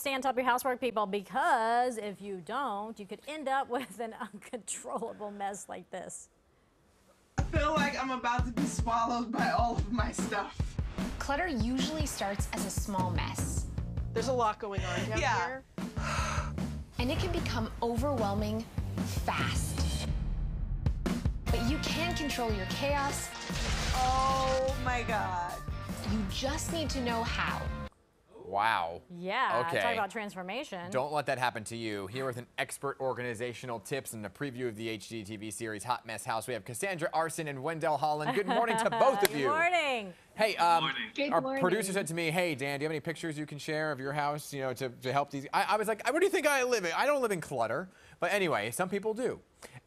Stay on top of your housework, people, because if you don't, you could end up with an uncontrollable mess like this. I feel like I'm about to be swallowed by all of my stuff. Clutter usually starts as a small mess. There's a lot going on down here. And it can become overwhelming fast. But you can control your chaos. Oh my God. You just need to know how. Wow. Yeah, okay. Talk about transformation. Don't let that happen to you. Here with an expert organizational tips and a preview of the HGTV series Hot Mess House, we have Cassandra Aarssen and Wendell Holland. Good morning to both of you. Good morning. Hey, Good morning. Our producer said to me, hey, Dan, do you have any pictures you can share of your house, you know, to help these? I was like, what do you think I live in? I don't live in clutter. But anyway, some people do.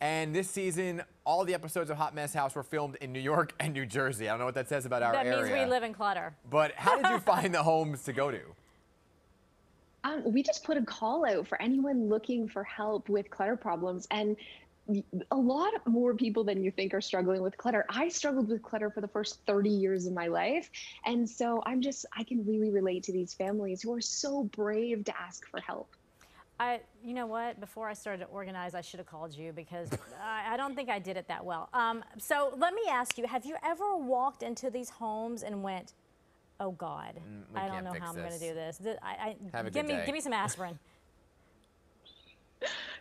And this season, all the episodes of Hot Mess House were filmed in New York and New Jersey. I don't know what that says about our area. That means we live in clutter. But how did you find the homes to go to? We just put a call out for anyone looking for help with clutter problems. And a lot more people than you think are struggling with clutter. I struggled with clutter for the first 30 years of my life. And so I can really relate to these families who are so brave to ask for help. You know what? Before I started to organize, I should have called you because I don't think I did it that well. So let me ask you, have you ever walked into these homes and went, oh God, I don't know how I'm going to do this. Give me some aspirin.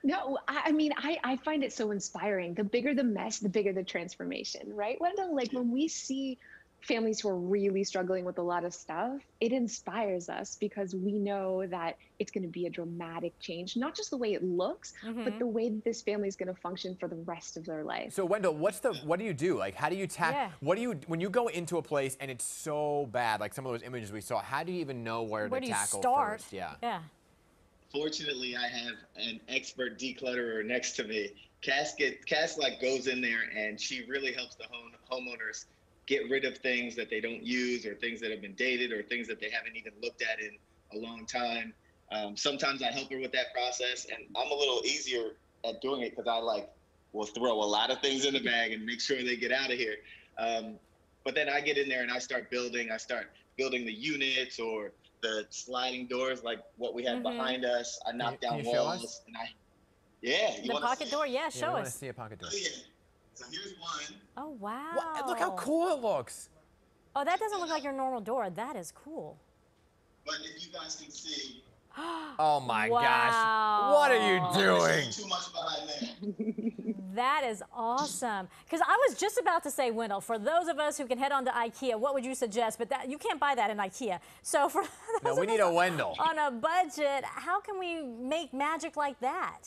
No, I mean, I find it so inspiring. The bigger the mess, the bigger the transformation, right? Wendell, like when we see families who are really struggling with a lot of stuff, it inspires us because we know that it's going to be a dramatic change, not just the way it looks, but the way that this family is going to function for the rest of their life. So Wendell, what do you do? Like, how do you tackle, what do you, when you go into a place and it's so bad, like some of those images we saw, how do you even know where to tackle first? Yeah. Fortunately, I have an expert declutterer next to me. Cass like goes in there and she really helps the homeowners get rid of things that they don't use or things that have been dated or things that they haven't even looked at in a long time. Sometimes I help her with that process, and I'm a little easier at doing it because I will throw a lot of things in the bag and make sure they get out of here. But then I get in there and I start building. I start building the units or the sliding doors like what we have behind us. I knock down walls. And the pocket door, show us. I want to see a pocket door. Oh, yeah. So here's one. Oh, wow. What? Look how cool it looks. Oh, that doesn't look like your normal door. That is cool. But if you guys can see. Oh, my gosh. What are you doing? Too much behind there. That is awesome. Because I was just about to say, Wendell, for those of us who can head on to IKEA, what would you suggest? But that, you can't buy that in IKEA. So for those we need a Wendell. On a budget, how can we make magic like that?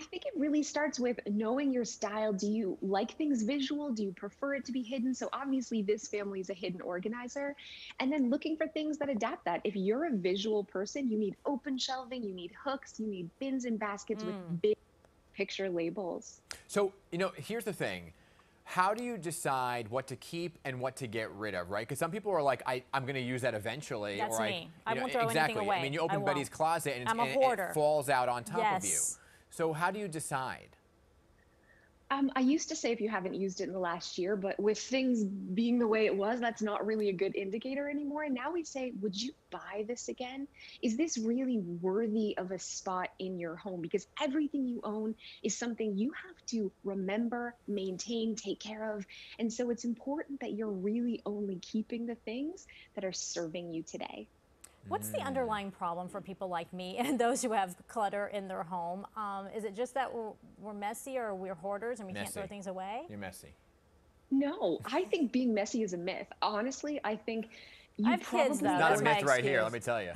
I think it really starts with knowing your style. Do you like things visual? Do you prefer it to be hidden? So obviously this family is a hidden organizer. And then looking for things that adapt that. If you're a visual person, you need open shelving, you need hooks, you need bins and baskets with big picture labels. So, you know, here's the thing. How do you decide what to keep and what to get rid of, right? Because some people are like, I'm going to use that eventually. That's me. I won't throw anything away. I mean, you open Betty's closet and, it falls out on top of you. So how do you decide? I used to say if you haven't used it in the last year, but with things being the way it was, that's not really a good indicator anymore. And now we say, would you buy this again? Is this really worthy of a spot in your home? Because everything you own is something you have to remember, maintain, take care of. And so it's important that you're really only keeping the things that are serving you today. What's the underlying problem for people like me and those who have clutter in their home? Is it just that we're messy or we're hoarders and we can't throw things away? You're messy. No, I think being messy is a myth. Honestly, I think you probably... Not a myth right here, let me tell you.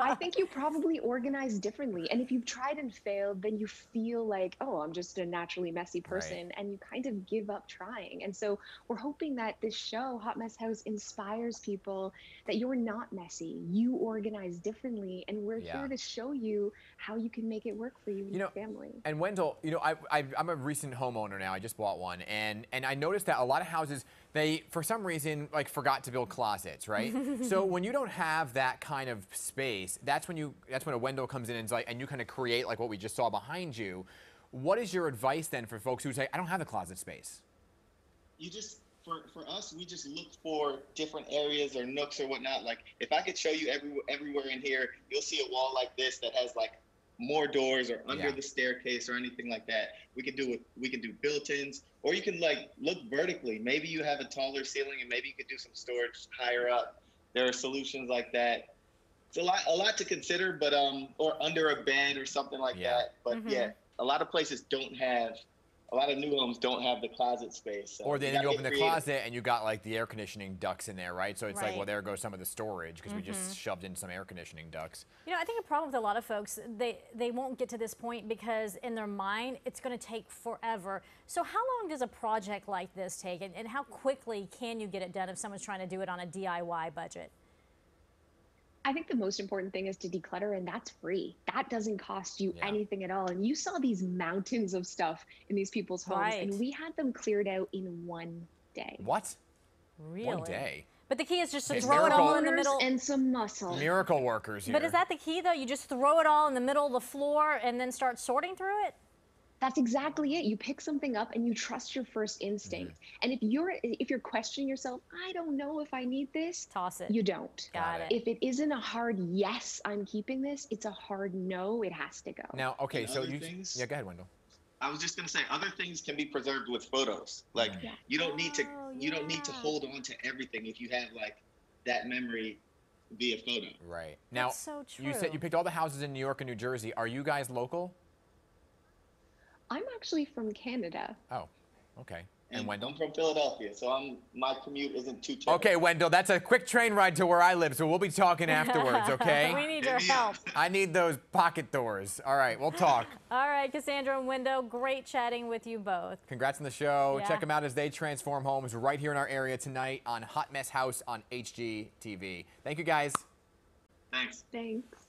I think you probably organize differently. And if you've tried and failed, then you feel like, oh, I'm just a naturally messy person. Right. And you kind of give up trying. And so we're hoping that this show, Hot Mess House, inspires people that you're not messy. You organize differently. And we're here to show you how you can make it work for you and your family. And Wendell, you know, I'm a recent homeowner now. I just bought one. And I noticed that a lot of houses, they, for some reason, like forgot to build closets, right? So when you don't have that kind of space, that's when a Wendell comes in and, you kind of create like what we just saw behind you. What is your advice then for folks who say, I don't have the closet space? You just for us, we just look for different areas or nooks or whatnot. Like if I could show you everywhere in here, you'll see a wall like this that has like more doors or under the staircase or anything like that. We could do built-ins, or you can like look vertically. Maybe you have a taller ceiling and maybe you could do some storage higher up. There are solutions like that. It's a lot to consider, but or under a bed or something like that. But a lot of places don't have. A lot of new homes don't have the closet space. So or then you open the closet and you got like the air conditioning ducts in there, right? So it's like, well, there goes some of the storage because we just shoved in some air conditioning ducts. You know, I think a problem with a lot of folks, they won't get to this point because in their mind, it's going to take forever. So how long does a project like this take, and how quickly can you get it done if someone's trying to do it on a DIY budget? I think the most important thing is to declutter, and that's free. That doesn't cost you anything at all. And you saw these mountains of stuff in these people's homes, and we had them cleared out in one day. What? Really? One day. But the key is just to throw it all in the middle. And some muscle. Miracle workers here. But is that the key, though? You just throw it all in the middle of the floor and then start sorting through it? That's exactly it. You pick something up and you trust your first instinct. And if you're questioning yourself, I don't know if I need this, toss it. You don't. Got it. If it isn't a hard yes, I'm keeping this, it's a hard no, it has to go. Now, okay, and so yeah, go ahead, Wendell. I was just going to say other things can be preserved with photos. Like you don't need to hold on to everything if you have like that memory via photo. Right. Now, that's so true. You said you picked all the houses in New York and New Jersey. Are you guys local? I'm actually from Canada. Oh, okay. And Wendell? I'm from Philadelphia, so my commute isn't too terrible. Okay, Wendell, that's a quick train ride to where I live, so we'll be talking afterwards, okay? We need your help. I need those pocket doors. All right, we'll talk. All right, Cassandra and Wendell, great chatting with you both. Congrats on the show. Yeah. Check them out as they transform homes right here in our area tonight on Hot Mess House on HGTV. Thank you, guys. Thanks. Thanks.